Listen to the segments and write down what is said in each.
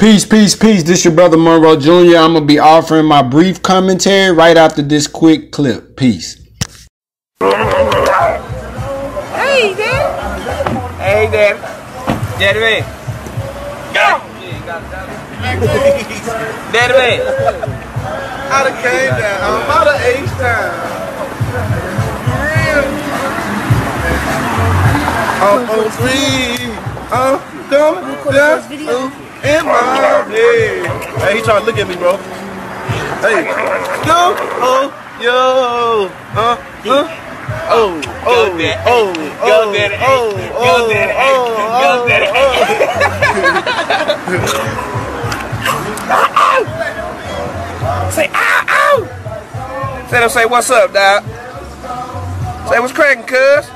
Peace. This your brother Monroe Jr. I'm going to be offering my brief commentary right after this quick clip. Peace. Hey, Dad. Daddy man. Go! Daddy man. I done came down. I'm about an age time. For real. I'm coming down. In my head. Hey, he trying to look at me, bro. Hey, yo, oh, yo, Say, ow. Say, say, what's up, dog? Say, what's cracking, cuz?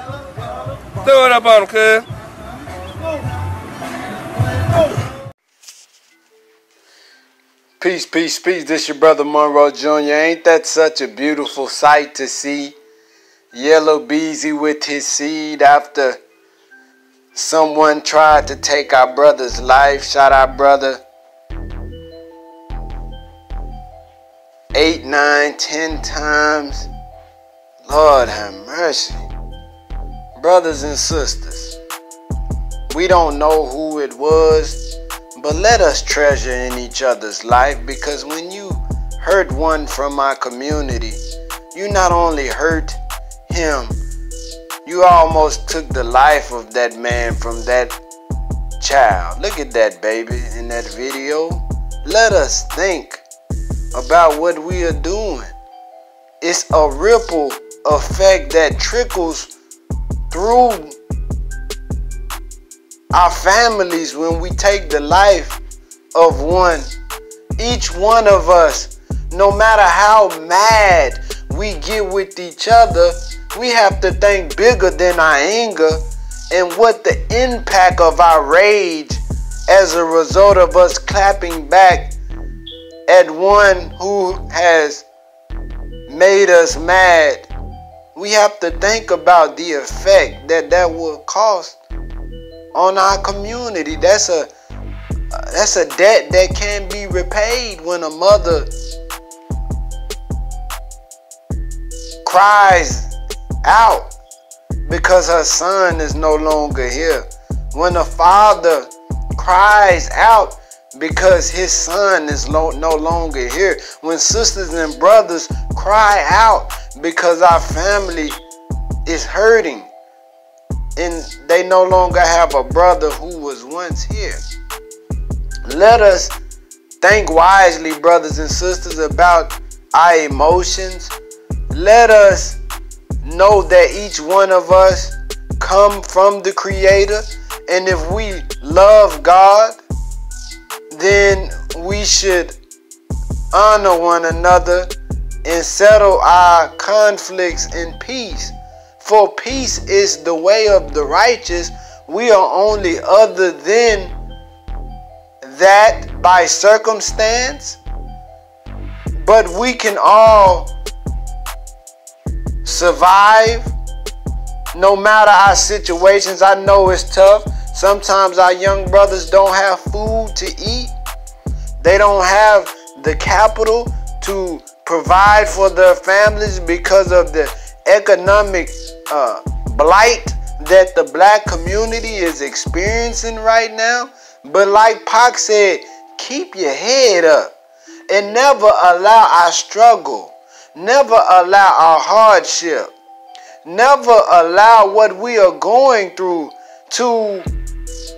Throw it up on him, cuz. Peace. This your brother Monroe Jr. Ain't that such a beautiful sight to see? Yella Beezy with his seed after someone tried to take our brother's life. Shot our brother 8, 9, 10 times. Lord have mercy. Brothers and sisters, we don't know who it was, but let us treasure in each other's life, because when you hurt one from our community, you not only hurt him, you almost took the life of that man from that child. Look at that baby in that video. Let us think about what we are doing. It's a ripple effect that trickles through our families. When we take the life of one, each one of us, no matter how mad we get with each other, we have to think bigger than our anger and what the impact of our rage as a result of us clapping back at one who has made us mad. We have to think about the effect that will cause on our community. That's a debt that can be repaid when a mother cries out because her son is no longer here. When a father cries out because his son is no longer here. When sisters and brothers cry out because our family is hurting and they no longer have a brother who was once here. Let us think wisely, brothers and sisters, about our emotions. Let us know that each one of us come from the Creator, and if we love God, then we should honor one another and settle our conflicts in peace. For peace is the way of the righteous. We are only other than that by circumstance, but we can all survive no matter our situations. I know it's tough. Sometimes our young brothers don't have food to eat. They don't have the capital to provide for their families because of the economic blight that the black community is experiencing right now. But like Pac said, keep your head up and never allow our struggle, never allow our hardship, never allow what we are going through to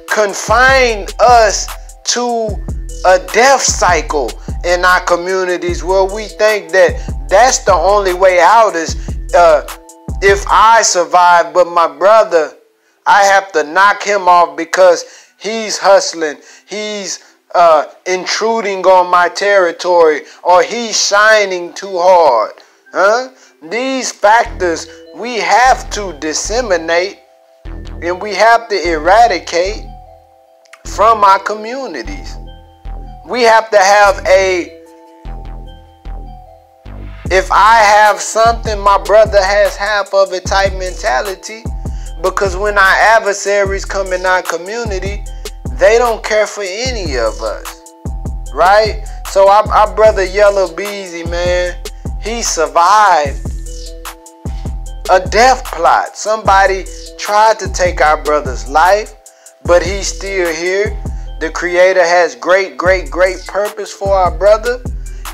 confine us to a death cycle in our communities, where we think that's the only way out is, if I survive, but my brother, I have to knock him off because he's hustling, he's intruding on my territory, or he's shining too hard. These factors we have to disseminate and we have to eradicate from our communities. We have to have a "if I have something, my brother has half of it" type mentality, because when our adversaries come in our community, they don't care for any of us. right? So our brother Yella Beezy, man, he survived a death plot. Somebody tried to take our brother's life, but he's still here. The Creator has great, great, great purpose for our brother,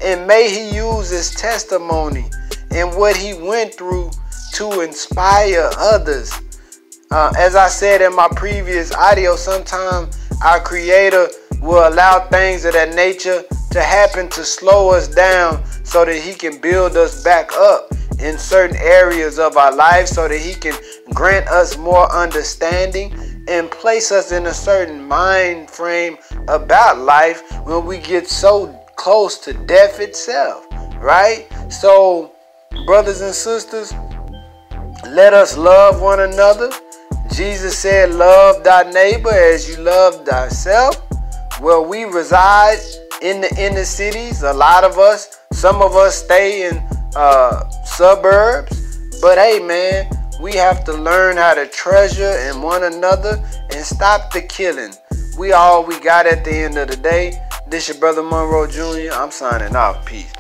and may he use his testimony and what he went through to inspire others. As I said in my previous audio, sometimes our Creator will allow things of that nature to happen to slow us down so that he can build us back up in certain areas of our life, so that he can grant us more understanding and place us in a certain mind frame about life when we get so close to death itself, right? So, brothers and sisters, let us love one another. Jesus said, love thy neighbor as you love thyself. Where we reside in the inner cities, a lot of us, some of us stay in suburbs. But hey, man, we have to learn how to treasure in one another and stop the killing. We all we got at the end of the day. This your brother Monroe Jr. I'm signing off. Peace.